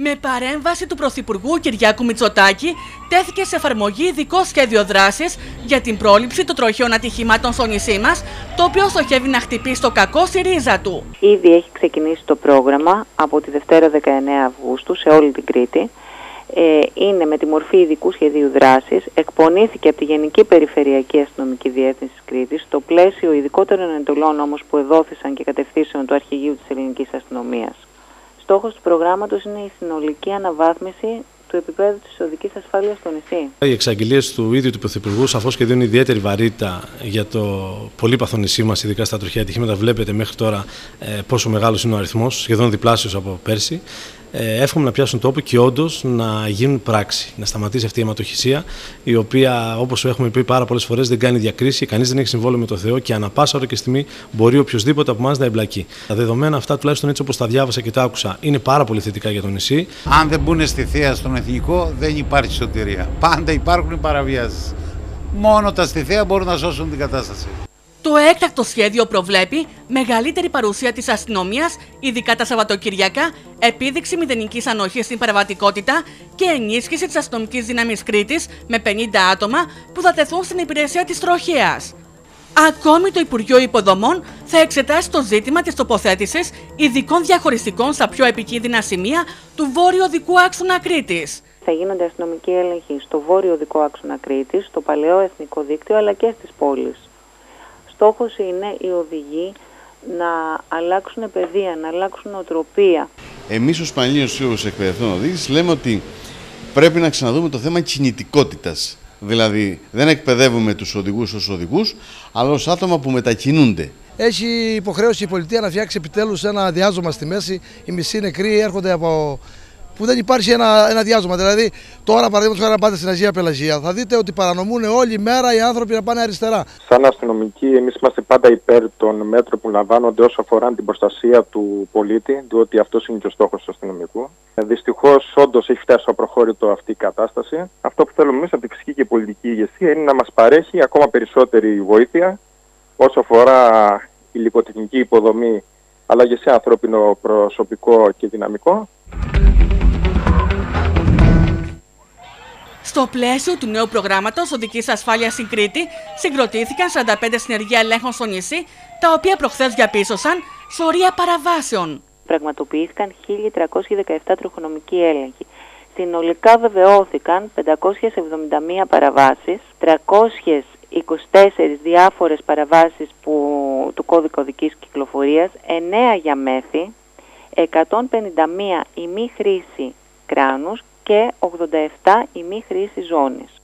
Με παρέμβαση του Πρωθυπουργού Κυριάκου Μητσοτάκη, τέθηκε σε εφαρμογή ειδικό σχέδιο δράσης για την πρόληψη των τροχαίων ατυχημάτων στο νησί μας, το οποίο στοχεύει να χτυπήσει το κακό στη ρίζα του. Ήδη έχει ξεκινήσει το πρόγραμμα από τη Δευτέρα 19 Αυγούστου σε όλη την Κρήτη. Είναι με τη μορφή ειδικού σχεδίου δράσης, εκπονήθηκε από τη Γενική Περιφερειακή Αστυνομική Διεύθυνση Κρήτης, στο πλαίσιο ειδικότερων εντολών όμως που εδόθησαν και κατευθύνσεων του Αρχηγείου της Ελληνικής Αστυνομίας. Στόχος του προγράμματος είναι η συνολική αναβάθμιση του επίπεδου της οδικής ασφάλειας στο νησί. Οι εξαγγελίες του ίδιου του Πρωθυπουργού σαφώς και δίνουν ιδιαίτερη βαρύτητα για το πολύπαθο νησί μας, ειδικά στα τροχαία ατυχήματα. Βλέπετε μέχρι τώρα πόσο μεγάλος είναι ο αριθμός, σχεδόν διπλάσιος από πέρσι. Εύχομαι να πιάσουν τόπο και όντως να γίνουν πράξη, να σταματήσει αυτή η αιματοχυσία, η οποία, όπως έχουμε πει πάρα πολλές φορές, δεν κάνει διακρίση, κανείς δεν έχει συμβόλαιο με το Θεό και ανά πάσα ώρα και στιγμή μπορεί οποιοδήποτε από εμάς να εμπλακεί. Τα δεδομένα αυτά, τουλάχιστον έτσι όπως τα διάβασα και τα άκουσα, είναι πάρα πολύ θετικά για το νησί. Αν δεν μπουν στη θέα στον εθνικό, δεν υπάρχει σωτηρία. Πάντα υπάρχουν οι παραβιάσεις. Μόνο τα στη θέα μπορούν να σώσουν την κατάσταση. Το έκτακτο σχέδιο προβλέπει μεγαλύτερη παρουσία της αστυνομίας, ειδικά τα Σαββατοκυριακά, επίδειξη μηδενικής ανοχής στην παραβατικότητα και ενίσχυση της αστυνομικής δύναμης Κρήτης με 50 άτομα που θα τεθούν στην υπηρεσία της τροχέας. Ακόμη το Υπουργείο Υποδομών θα εξετάσει το ζήτημα της τοποθέτησης ειδικών διαχωριστικών στα πιο επικίνδυνα σημεία του βόρειο-οδικού άξονα Κρήτης. Θα γίνονται αστυνομικοί έλεγχοι στο βόρειο-οδικό άξονα Κρήτης, στο παλαιό εθνικό δίκτυο αλλά και στις πόλεις. Στόχος είναι οι οδηγοί να αλλάξουν παιδεία, να αλλάξουν νοοτροπία. Εμείς ως Πανελλήνιος Σύλλογος Εκπαιδευτών Οδήγησης λέμε ότι πρέπει να ξαναδούμε το θέμα κινητικότητας. Δηλαδή δεν εκπαιδεύουμε τους οδηγούς ως οδηγούς, αλλά ως άτομα που μετακινούνται. Έχει υποχρέωση η πολιτεία να φτιάξει επιτέλους ένα διάζωμα στη μέση. Οι μισοί νεκροί έρχονται από... που δεν υπάρχει ένα διάζωμα. Δηλαδή, τώρα παραδείγματος χάρη να πάτε στην Αζία-Πελαγία, θα δείτε ότι παρανομούν όλη μέρα οι άνθρωποι να πάνε αριστερά. Σαν αστυνομικοί, εμείς είμαστε πάντα υπέρ των μέτρων που λαμβάνονται όσο αφορά την προστασία του πολίτη, διότι αυτός είναι και ο στόχος του αστυνομικού. Δυστυχώς, όντως έχει φτάσει στο απροχώρητο αυτή η κατάσταση. Αυτό που θέλουμε εμείς από την φυσική και πολιτική ηγεσία είναι να μας παρέχει ακόμα περισσότερη βοήθεια όσο αφορά υλικοτεχνική υποδομή, αλλά και σε ανθρώπινο προσωπικό και δυναμικό. Στο πλαίσιο του νέου προγράμματος οδικής ασφάλειας στην Κρήτη συγκροτήθηκαν 45 συνεργεία ελέγχων στο νησί, τα οποία προχθές διαπίστωσαν σωρία παραβάσεων. Πραγματοποιήθηκαν 1.317 τροχονομικοί έλεγχοι. Συνολικά βεβαιώθηκαν 571 παραβάσεις, 324 διάφορες παραβάσεις του κώδικα οδικής κυκλοφορίας, 9 για μέθη, 151 η μη χρήση κράνους και 87 η μη χρήση ζώνης.